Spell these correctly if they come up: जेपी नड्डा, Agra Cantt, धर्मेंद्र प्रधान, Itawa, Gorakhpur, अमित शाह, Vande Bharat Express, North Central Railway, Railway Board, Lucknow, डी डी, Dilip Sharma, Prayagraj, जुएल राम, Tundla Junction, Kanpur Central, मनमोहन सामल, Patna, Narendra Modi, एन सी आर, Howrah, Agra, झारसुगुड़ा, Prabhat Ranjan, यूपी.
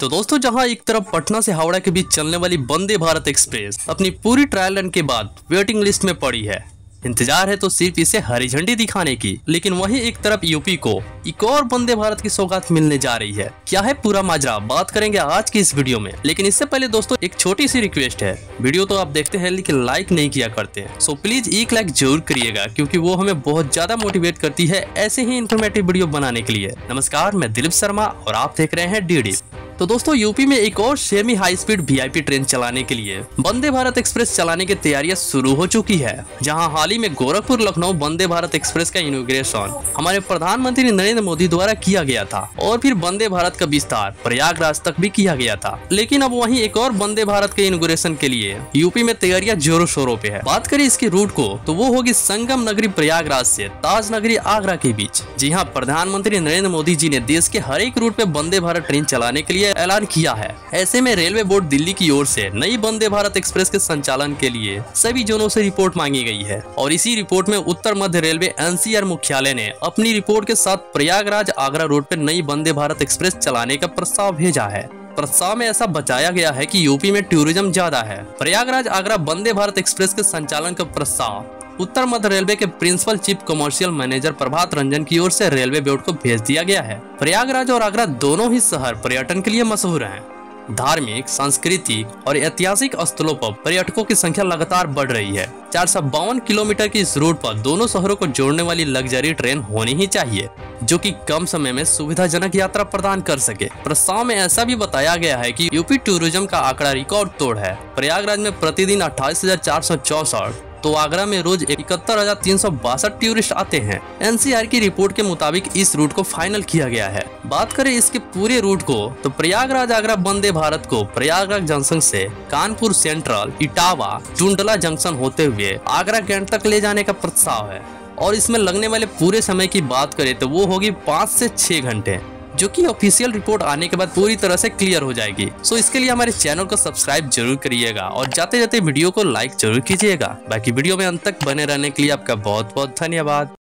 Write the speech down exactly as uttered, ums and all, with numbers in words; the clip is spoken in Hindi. तो दोस्तों जहां एक तरफ पटना से हावड़ा के बीच चलने वाली वंदे भारत एक्सप्रेस अपनी पूरी ट्रायल रन के बाद वेटिंग लिस्ट में पड़ी है, इंतजार है तो सिर्फ इसे हरी झंडी दिखाने की। लेकिन वहीं एक तरफ यूपी को एक और वंदे भारत की सौगात मिलने जा रही है। क्या है पूरा माजरा, बात करेंगे आज की इस वीडियो में। लेकिन इससे पहले दोस्तों एक छोटी सी रिक्वेस्ट है, वीडियो तो आप देखते हैं लेकिन लाइक नहीं किया करते हैं, सो प्लीज एक लाइक जरूर करिएगा क्योंकि वो हमें बहुत ज्यादा मोटिवेट करती है ऐसे ही इन्फॉर्मेटिव वीडियो बनाने के लिए। नमस्कार, मैं दिलीप शर्मा और आप देख रहे हैं डी डी। तो दोस्तों यूपी में एक और semi high speed V I P train चलाने के लिए वंदे भारत एक्सप्रेस चलाने की तैयारियां शुरू हो चुकी है। जहां हाल ही में गोरखपुर लखनऊ वंदे भारत एक्सप्रेस का इनॉग्रेशन हमारे प्रधानमंत्री नरेंद्र मोदी द्वारा किया गया था और फिर वंदे भारत का विस्तार प्रयागराज तक भी किया गया था। लेकिन अब वहीं एक और वंदे भारत के इनॉग्रेशन के लिए यूपी में तैयारियां जोरों शोरों पे है। बात करें इसके रूट को तो वो होगी संगम नगरी प्रयागराज से ताज नगरी आगरा के बीच। जी हाँ, प्रधानमंत्री नरेंद्र मोदी जी ने देश के हर एक रूट पे वंदे भारत ट्रेन चलाने के लिए ऐलान किया है। ऐसे में रेलवे बोर्ड दिल्ली की ओर से नई वंदे भारत एक्सप्रेस के संचालन के लिए सभी जोनों से रिपोर्ट मांगी गई है और इसी रिपोर्ट में उत्तर मध्य रेलवे एन सी आर मुख्यालय ने अपनी रिपोर्ट के साथ प्रयागराज आगरा रोड पर नई वंदे भारत एक्सप्रेस चलाने का प्रस्ताव भेजा है। प्रस्ताव में ऐसा बताया गया है कि यूपी में टूरिज्म ज्यादा है। प्रयागराज आगरा वंदे भारत एक्सप्रेस के संचालन का प्रस्ताव उत्तर मध्य रेलवे के principal chief commercial manager Prabhat Ranjan की ओर से रेलवे बोर्ड को भेज दिया गया है। प्रयागराज और आगरा दोनों ही शहर पर्यटन के लिए मशहूर हैं। धार्मिक, सांस्कृतिक और ऐतिहासिक स्थलों पर पर्यटकों की संख्या लगातार बढ़ रही है। चार सौ बावन किलोमीटर की इस रूट पर दोनों शहरों को जोड़ने वाली लग्जरी ट्रेन होनी ही चाहिए जो कि कम समय में सुविधाजनक यात्रा प्रदान कर सके। प्रस्ताव में ऐसा भी बताया गया है कि यूपी टूरिज्म का आंकड़ा रिकॉर्ड तोड़ है। प्रयागराज में प्रतिदिन अट्ठाईस हजार चार सौ चौसठ तो आगरा में रोज इकहत्तर हजार तीन सौ बासठ टूरिस्ट आते हैं। एन सी आर की रिपोर्ट के मुताबिक इस रूट को फाइनल किया गया है। बात करें इसके पूरे रूट को तो प्रयागराज आगरा वंदे भारत को प्रयागराज जंक्शन से कानपुर सेंट्रल, इटावा, टुंडला जंक्शन होते हुए आगरा कैंट तक ले जाने का प्रस्ताव है और इसमें लगने वाले पूरे समय की बात करे तो वो होगी पाँच से छह घंटे जो कि ऑफिशियल रिपोर्ट आने के बाद पूरी तरह से क्लियर हो जाएगी। सो इसके लिए हमारे चैनल को सब्सक्राइब जरूर करिएगा और जाते जाते वीडियो को लाइक जरूर कीजिएगा। बाकी वीडियो में अंत तक बने रहने के लिए आपका बहुत बहुत धन्यवाद।